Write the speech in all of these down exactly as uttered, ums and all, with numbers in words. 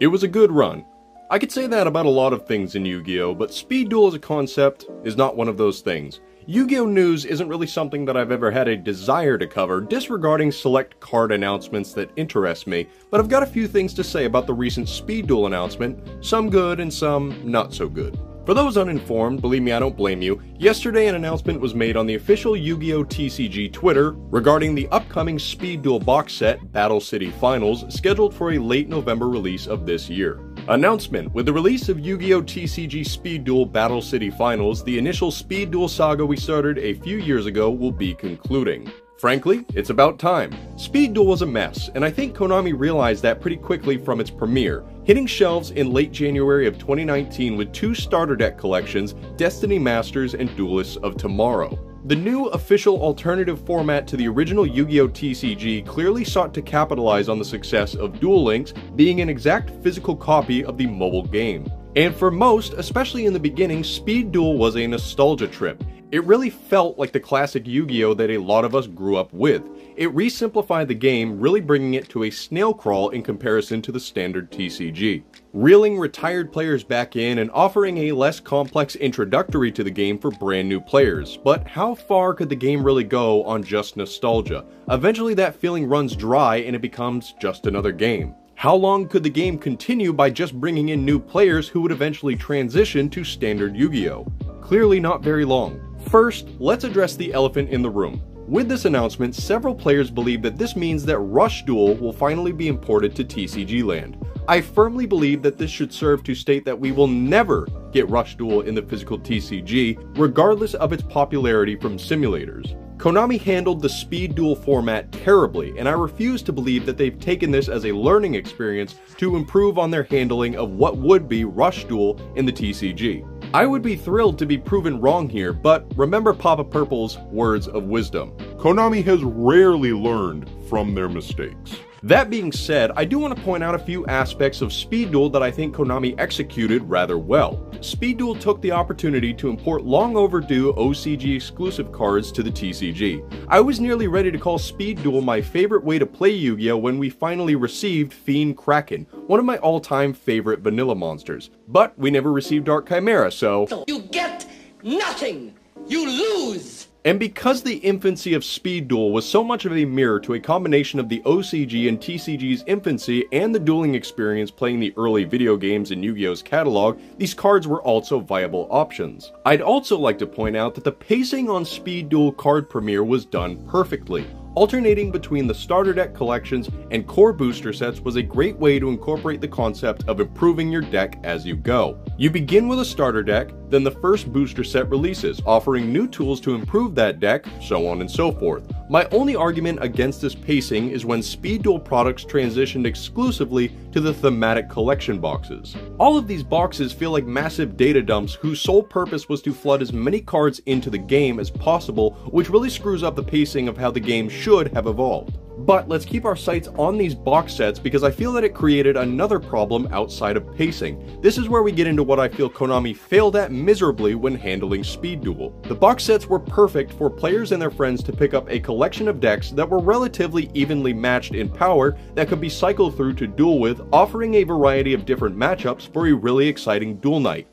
It was a good run. I could say that about a lot of things in Yu-Gi-Oh, but Speed Duel as a concept is not one of those things. Yu-Gi-Oh! News isn't really something that I've ever had a desire to cover, disregarding select card announcements that interest me, but I've got a few things to say about the recent Speed Duel announcement, some good and some not so good. For those uninformed, believe me, I don't blame you, yesterday an announcement was made on the official Yu-Gi-Oh! T C G Twitter regarding the upcoming Speed Duel box set, Battle City Finals, scheduled for a late November release of this year. Announcement: with the release of Yu-Gi-Oh! T C G Speed Duel Battle City Finals, the initial Speed Duel saga we started a few years ago will be concluding. Frankly, it's about time. Speed Duel was a mess, and I think Konami realized that pretty quickly from its premiere, hitting shelves in late January of twenty nineteen with two starter deck collections, Destiny Masters and Duelists of Tomorrow. The new official alternative format to the original Yu-Gi-Oh! T C G clearly sought to capitalize on the success of Duel Links being an exact physical copy of the mobile game. And for most, especially in the beginning, Speed Duel was a nostalgia trip. It really felt like the classic Yu-Gi-Oh! That a lot of us grew up with. It re-simplified the game, really bringing it to a snail crawl in comparison to the standard T C G. Reeling retired players back in and offering a less complex introductory to the game for brand new players. But how far could the game really go on just nostalgia? Eventually that feeling runs dry and it becomes just another game. How long could the game continue by just bringing in new players who would eventually transition to standard Yu-Gi-Oh? Clearly not very long. First, let's address the elephant in the room. With this announcement, several players believe that this means that Rush Duel will finally be imported to T C G land. I firmly believe that this should serve to state that we will never get Rush Duel in the physical T C G, regardless of its popularity from simulators. Konami handled the Speed Duel format terribly, and I refuse to believe that they've taken this as a learning experience to improve on their handling of what would be Rush Duel in the T C G. I would be thrilled to be proven wrong here, but remember Papa Purple's words of wisdom. Konami has rarely learned from their mistakes. That being said, I do want to point out a few aspects of Speed Duel that I think Konami executed rather well. Speed Duel took the opportunity to import long overdue O C G exclusive cards to the T C G. I was nearly ready to call Speed Duel my favorite way to play Yu-Gi-Oh! When we finally received Fiend Kraken, one of my all-time favorite vanilla monsters. But we never received Dark Chimera, so... You get nothing! You lose! And because the infancy of Speed Duel was so much of a mirror to a combination of the O C G and T C G's infancy and the dueling experience playing the early video games in Yu-Gi-Oh's catalog, these cards were also viable options. I'd also like to point out that the pacing on Speed Duel card premiere was done perfectly. Alternating between the starter deck collections and core booster sets was a great way to incorporate the concept of improving your deck as you go. You begin with a starter deck, then the first booster set releases, offering new tools to improve that deck, so on and so forth. My only argument against this pacing is when Speed Duel products transitioned exclusively to the thematic collection boxes. All of these boxes feel like massive data dumps whose sole purpose was to flood as many cards into the game as possible, which really screws up the pacing of how the game should have evolved. But let's keep our sights on these box sets because I feel that it created another problem outside of pacing. This is where we get into what I feel Konami failed at miserably when handling Speed Duel. The box sets were perfect for players and their friends to pick up a collection of decks that were relatively evenly matched in power that could be cycled through to duel with, offering a variety of different matchups for a really exciting duel night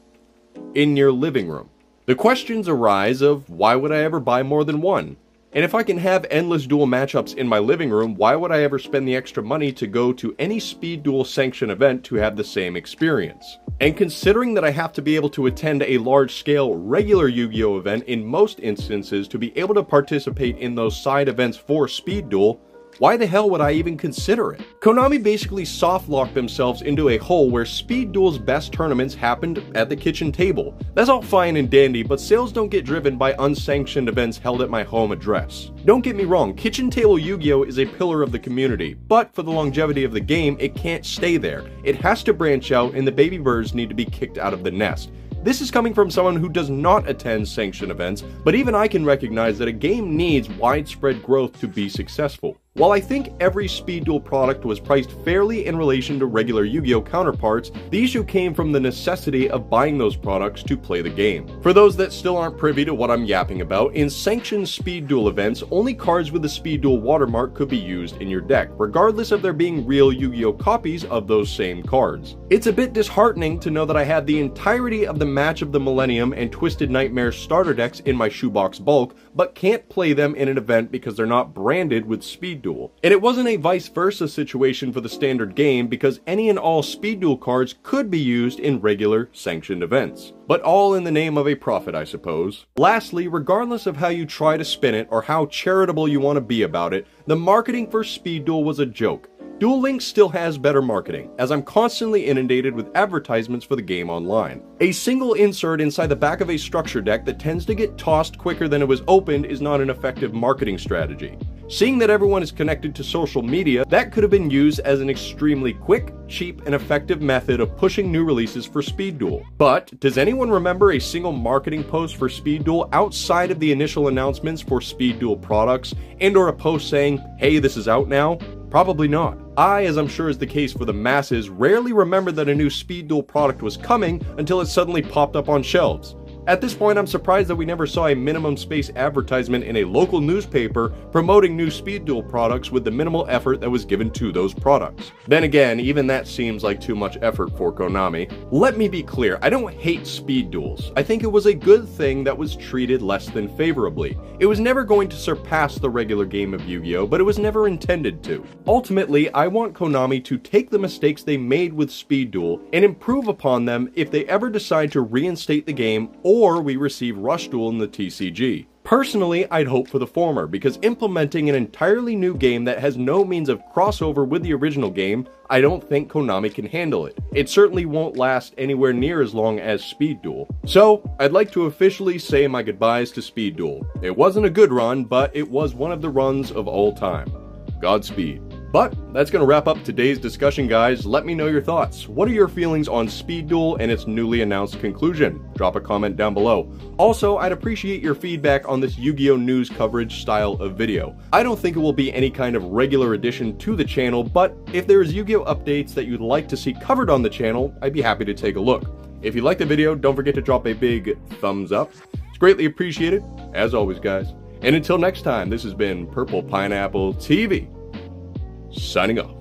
in your living room. The questions arise of why would I ever buy more than one? And if I can have endless duel matchups in my living room, why would I ever spend the extra money to go to any Speed Duel sanctioned event to have the same experience? And considering that I have to be able to attend a large-scale regular Yu-Gi-Oh event in most instances to be able to participate in those side events for Speed Duel, why the hell would I even consider it? Konami basically soft-locked themselves into a hole where Speed Duel's best tournaments happened at the kitchen table. That's all fine and dandy, but sales don't get driven by unsanctioned events held at my home address. Don't get me wrong, kitchen table Yu-Gi-Oh is a pillar of the community, but for the longevity of the game, it can't stay there. It has to branch out and the baby birds need to be kicked out of the nest. This is coming from someone who does not attend sanctioned events, but even I can recognize that a game needs widespread growth to be successful. While I think every Speed Duel product was priced fairly in relation to regular Yu-Gi-Oh counterparts, the issue came from the necessity of buying those products to play the game. For those that still aren't privy to what I'm yapping about, in sanctioned Speed Duel events, only cards with the Speed Duel watermark could be used in your deck, regardless of there being real Yu-Gi-Oh copies of those same cards. It's a bit disheartening to know that I had the entirety of the Match of the Millennium and Twisted Nightmare starter decks in my shoebox bulk, but can't play them in an event because they're not branded with Speed Duel. And it wasn't a vice versa situation for the standard game, because any and all Speed Duel cards could be used in regular sanctioned events. But all in the name of a profit, I suppose. Lastly, regardless of how you try to spin it or how charitable you want to be about it, the marketing for Speed Duel was a joke. Duel Links still has better marketing, as I'm constantly inundated with advertisements for the game online. A single insert inside the back of a structure deck that tends to get tossed quicker than it was opened is not an effective marketing strategy. Seeing that everyone is connected to social media, that could have been used as an extremely quick, cheap, and effective method of pushing new releases for Speed Duel. But does anyone remember a single marketing post for Speed Duel outside of the initial announcements for Speed Duel products, and or a post saying, hey, this is out now? Probably not. I, as I'm sure is the case for the masses, rarely remembered that a new Speed Duel product was coming until it suddenly popped up on shelves. At this point, I'm surprised that we never saw a minimum space advertisement in a local newspaper promoting new Speed Duel products with the minimal effort that was given to those products. Then again, even that seems like too much effort for Konami. Let me be clear, I don't hate Speed Duels. I think it was a good thing that was treated less than favorably. It was never going to surpass the regular game of Yu-Gi-Oh, but it was never intended to. Ultimately, I want Konami to take the mistakes they made with Speed Duel and improve upon them if they ever decide to reinstate the game, or we receive Rush Duel in the T C G. Personally, I'd hope for the former, because implementing an entirely new game that has no means of crossover with the original game, I don't think Konami can handle it. It certainly won't last anywhere near as long as Speed Duel. So, I'd like to officially say my goodbyes to Speed Duel. It wasn't a good run, but it was one of the runs of all time. Godspeed. But that's going to wrap up today's discussion, guys. Let me know your thoughts. What are your feelings on Speed Duel and its newly announced conclusion? Drop a comment down below. Also, I'd appreciate your feedback on this Yu-Gi-Oh! News coverage style of video. I don't think it will be any kind of regular addition to the channel, but if there is Yu-Gi-Oh! Updates that you'd like to see covered on the channel, I'd be happy to take a look. If you liked the video, don't forget to drop a big thumbs up. It's greatly appreciated, as always, guys. And until next time, this has been Purple Pineapple T V. Signing off.